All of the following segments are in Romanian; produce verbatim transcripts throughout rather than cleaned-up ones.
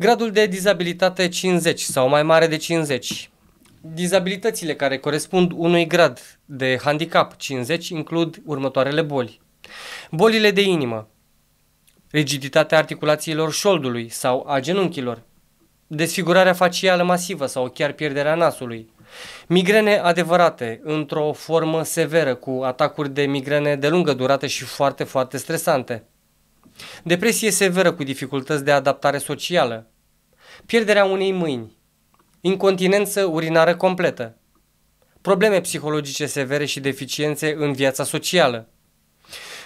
Gradul de dizabilitate cincizeci sau mai mare de cincizeci. Dizabilitățile care corespund unui grad de handicap cincizeci includ următoarele boli. Bolile de inimă, rigiditatea articulațiilor șoldului sau a genunchilor, desfigurarea facială masivă sau chiar pierderea nasului, migrene adevărate într-o formă severă cu atacuri de migrene de lungă durată și foarte, foarte stresante, depresie severă cu dificultăți de adaptare socială, pierderea unei mâini, incontinență urinară completă, probleme psihologice severe și deficiențe în viața socială,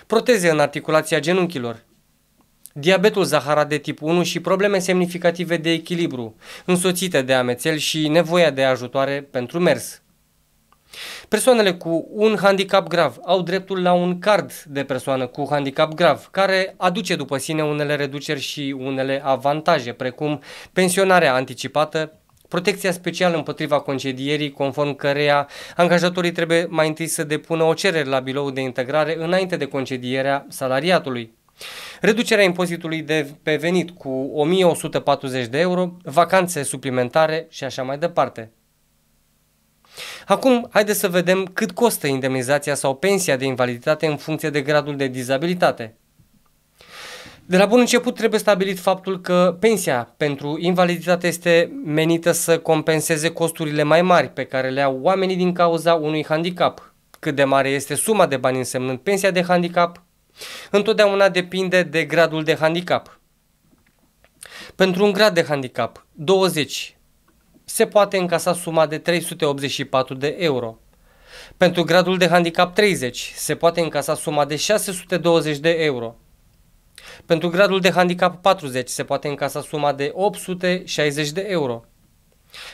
proteze în articulația genunchilor, diabetul zaharat de tip unu și probleme semnificative de echilibru, însoțite de amețeli și nevoia de ajutoare pentru mers. Persoanele cu un handicap grav au dreptul la un card de persoană cu handicap grav, care aduce după sine unele reduceri și unele avantaje, precum pensionarea anticipată, protecția specială împotriva concedierii, conform căreia angajatorii trebuie mai întâi să depună o cerere la birou de integrare înainte de concedierea salariatului, reducerea impozitului de pe venit cu o mie o sută patruzeci de euro, vacanțe suplimentare și așa mai departe. Acum, haideți să vedem cât costă indemnizația sau pensia de invaliditate în funcție de gradul de dizabilitate. De la bun început trebuie stabilit faptul că pensia pentru invaliditate este menită să compenseze costurile mai mari pe care le au oamenii din cauza unui handicap. Cât de mare este suma de bani însemnând pensia de handicap, întotdeauna depinde de gradul de handicap. Pentru un grad de handicap douăzeci se poate încasa suma de trei sute optzeci și patru de euro. Pentru gradul de handicap treizeci se poate încasa suma de șase sute douăzeci de euro. Pentru gradul de handicap patruzeci se poate încasa suma de opt sute șaizeci de euro.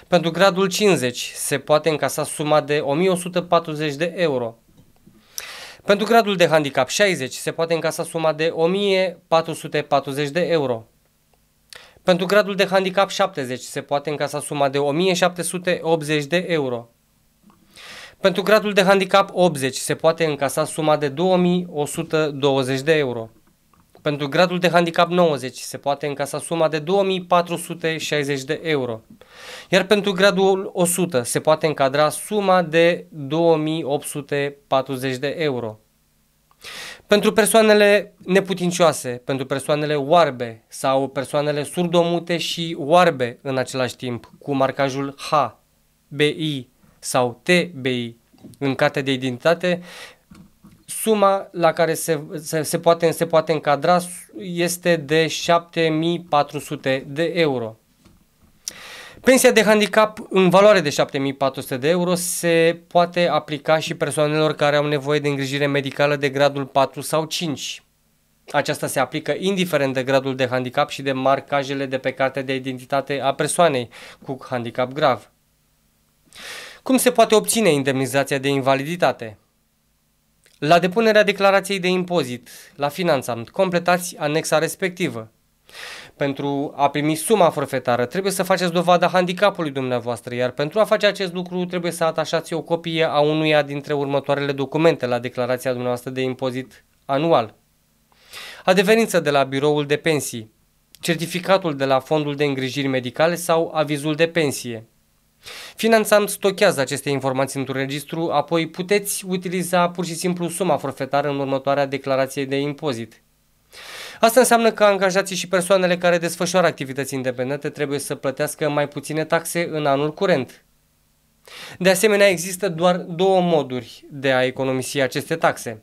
Pentru gradul cincizeci se poate încasa suma de o mie o sută patruzeci de euro. Pentru gradul de handicap șaizeci se poate încasa suma de o mie patru sute patruzeci de euro. Pentru gradul de handicap șaptezeci se poate încasa suma de o mie șapte sute optzeci de euro. Pentru gradul de handicap optzeci se poate încasa suma de două mii o sută douăzeci de euro. Pentru gradul de handicap nouăzeci se poate încasa suma de două mii patru sute șaizeci de euro, iar pentru gradul o sută se poate încadra suma de două mii opt sute patruzeci de euro. Pentru persoanele neputincioase, pentru persoanele oarbe sau persoanele surdomute și oarbe în același timp, cu marcajul H, B I sau T B I în cartea de identitate, suma la care se, se, se, poate, se poate încadra este de șapte mii patru sute de euro. Pensia de handicap în valoare de șapte mii patru sute de euro se poate aplica și persoanelor care au nevoie de îngrijire medicală de gradul patru sau cinci. Aceasta se aplică indiferent de gradul de handicap și de marcajele de pe cartea de identitate a persoanei cu handicap grav. Cum se poate obține indemnizația de invaliditate? La depunerea declarației de impozit, la finanțament, completați anexa respectivă. Pentru a primi suma forfetară trebuie să faceți dovada handicapului dumneavoastră, iar pentru a face acest lucru trebuie să atașați o copie a unuia dintre următoarele documente la declarația dumneavoastră de impozit anual: adeverință de la biroul de pensii, certificatul de la fondul de îngrijiri medicale sau avizul de pensie. Finanțamt stochează aceste informații într-un registru, apoi puteți utiliza pur și simplu suma forfetară în următoarea declarație de impozit. Asta înseamnă că angajații și persoanele care desfășoară activități independente trebuie să plătească mai puține taxe în anul curent. De asemenea, există doar două moduri de a economisi aceste taxe.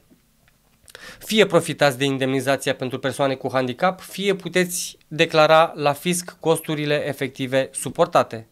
Fie profitați de indemnizația pentru persoane cu handicap, fie puteți declara la fisc costurile efective suportate.